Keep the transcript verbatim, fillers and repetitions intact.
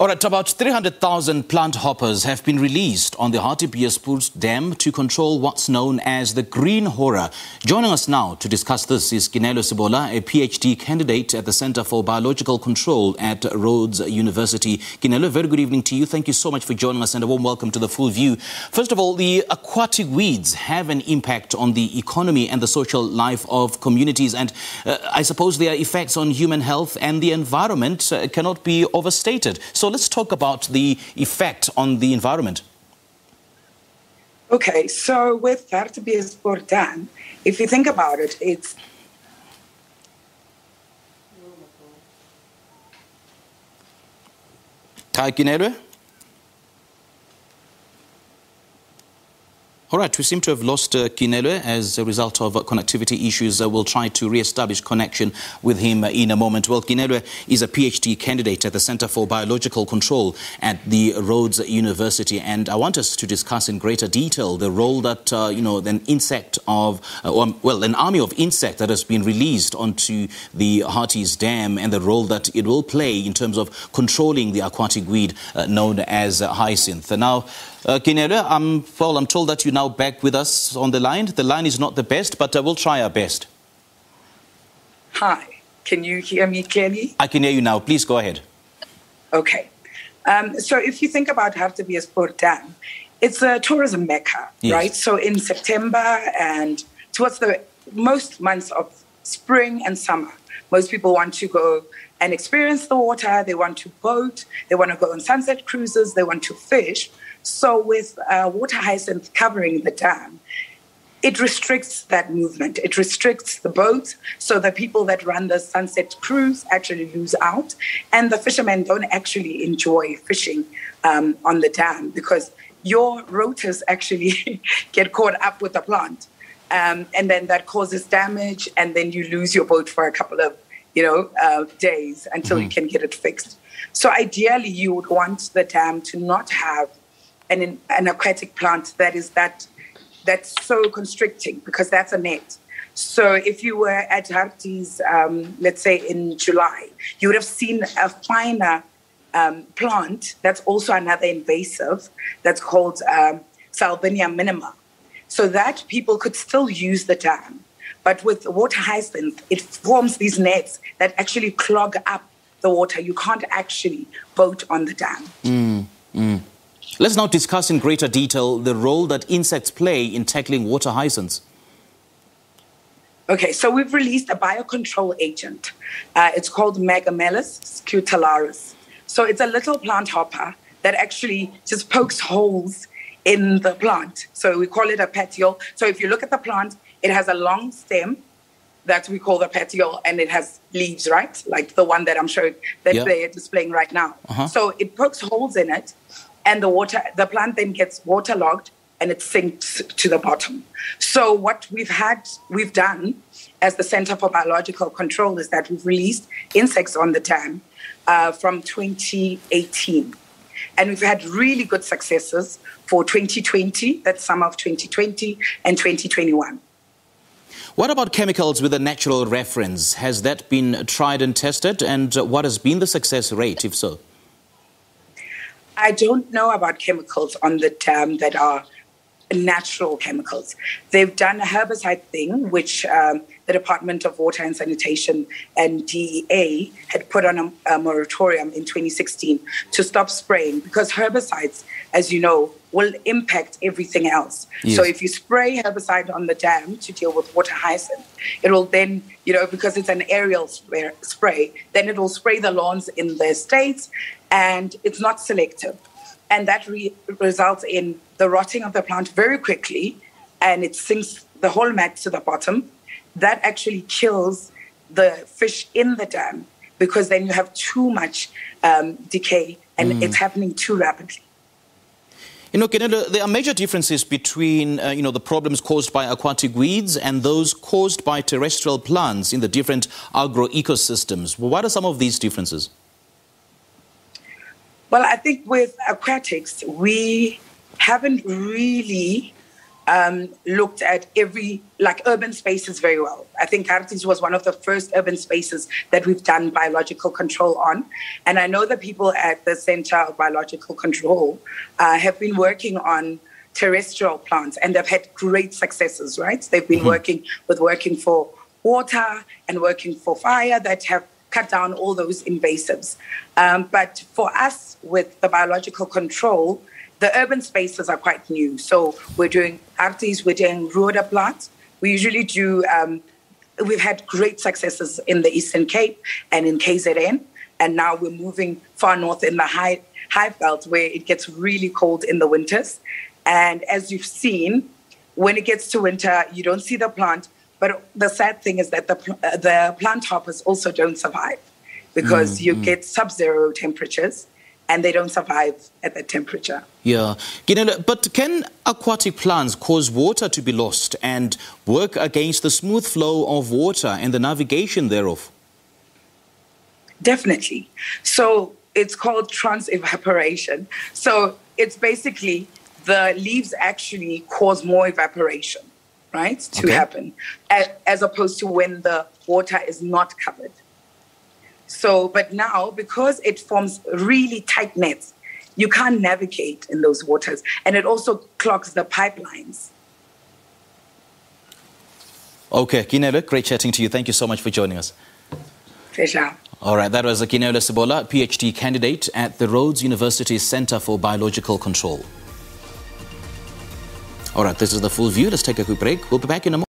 All right, about three hundred thousand plant hoppers have been released on the Hartbeespoort Dam to control what's known as the green horror. Joining us now to discuss this is Keneilwe Sebola, a PhD candidate at the Centre for Biological Control at Rhodes University. Keneilwe, very good evening to you. Thank you so much for joining us and a warm welcome to The Full View. First of all, the aquatic weeds have an impact on the economy and the social life of communities, and uh, I suppose their effects on human health and the environment uh, cannot be overstated. So let's talk about the effect on the environment. Okay, so with Hartbeespoort Dam, if you think about it, it's... Hi, Keneilwe? All right, we seem to have lost uh, Keneilwe as a result of uh, connectivity issues. Uh, we'll try to re-establish connection with him uh, in a moment. Well, Keneilwe is a PhD candidate at the Centre for Biological Control at the Rhodes University, and I want us to discuss in greater detail the role that uh, you know an insect of uh, or, well, an army of insects that has been released onto the Hartbeespoort Dam and the role that it will play in terms of controlling the aquatic weed uh, known as uh, hyacinth. Now, uh, Keneilwe, I'm well. I'm told that you now. Back with us on the line. The line is not the best, but uh, we'll try our best. Hi, can you hear me clearly? I can hear you now. Please go ahead. Okay. Um, so if you think about Hartbeespoort Dam, it's a tourism mecca, yes. Right? So in September and towards the most months of spring and summer, most people want to go and experience the water. They want to boat. They want to go on sunset cruises. They want to fish. So with uh, water hyacinth covering the dam, it restricts that movement. It restricts the boats, so the people that run the sunset cruise actually lose out, and the fishermen don't actually enjoy fishing um, on the dam because your rotors actually get caught up with the plant, um, and then that causes damage, and then you lose your boat for a couple of you know uh, days until mm-hmm. you can get it fixed. So ideally, you would want the dam to not have An, an aquatic plant that is that that's so constricting, because that's a net. So if you were at Hartbeespoort's, um, let's say in July, you would have seen a finer um, plant that's also another invasive that's called um, Salvinia minima, so that people could still use the dam. But with water hyacinth, it forms these nets that actually clog up the water. You can't actually boat on the dam. Mm, mm. Let's now discuss in greater detail the role that insects play in tackling water hyacinths. Okay, so we've released a biocontrol agent. Uh, it's called Megamelus scutellaris. So it's a little plant hopper that actually just pokes holes in the plant. So we call it a petiole. So if you look at the plant, it has a long stem that we call the petiole, and it has leaves, right? Like the one that I'm showing, that yep. they're displaying right now. Uh-huh. So it pokes holes in it, and the water, the plant then gets waterlogged and it sinks to the bottom. So what we've had, we've done as the Centre for Biological Control is that we've released insects on the dam uh, from twenty eighteen. And we've had really good successes for twenty twenty, that's summer of twenty twenty, and twenty twenty-one. What about chemicals with a natural reference? Has that been tried and tested? And what has been the success rate, if so? I don't know about chemicals on the dam that are natural chemicals. They've done a herbicide thing, which um, the Department of Water and Sanitation and D E A had put on a, a moratorium in twenty sixteen to stop spraying, because herbicides, as you know, will impact everything else. Yes. So if you spray herbicide on the dam to deal with water hyacinth, it will then, you know, because it's an aerial spray, then it will spray the lawns in the estates, and it's not selective. And that re results in the rotting of the plant very quickly, and it sinks the whole mat to the bottom. That actually kills the fish in the dam, because then you have too much um, decay, and mm. it's happening too rapidly. You know, Keneilwe, there are major differences between, uh, you know, the problems caused by aquatic weeds and those caused by terrestrial plants in the different agro-ecosystems. What are some of these differences? Well, I think with aquatics, we haven't really um, looked at every, like urban spaces very well. I think Hartis was one of the first urban spaces that we've done biological control on. And I know the people at the Centre of Biological Control uh, have been working on terrestrial plants, and they've had great successes, right? They've been mm-hmm. working with working for water and working for fire that have cut down all those invasives. Um, but for us, with the biological control, the urban spaces are quite new. So we're doing Artis, we're doing Ruoda plants. We usually do, um, we've had great successes in the Eastern Cape and in K Z N. And now we're moving far north in the high, high belt where it gets really cold in the winters. And as you've seen, when it gets to winter, you don't see the plant. But the sad thing is that the, the plant hoppers also don't survive because mm, you mm. get sub-zero temperatures and they don't survive at that temperature. Yeah. But can aquatic plants cause water to be lost and work against the smooth flow of water and the navigation thereof? Definitely. So it's called trans-evaporation. So it's basically the leaves actually cause more evaporation, right, to okay. happen, as opposed to when the water is not covered. So, but now, because it forms really tight nets, you can't navigate in those waters, and it also clogs the pipelines. Okay, Keneilwe, great chatting to you. Thank you so much for joining us. Pleasure. All right, that was Keneilwe Sebola, PhD candidate at the Rhodes University Centre for Biological Control. All right, this is The Full View. Let's take a quick break. We'll be back in a moment.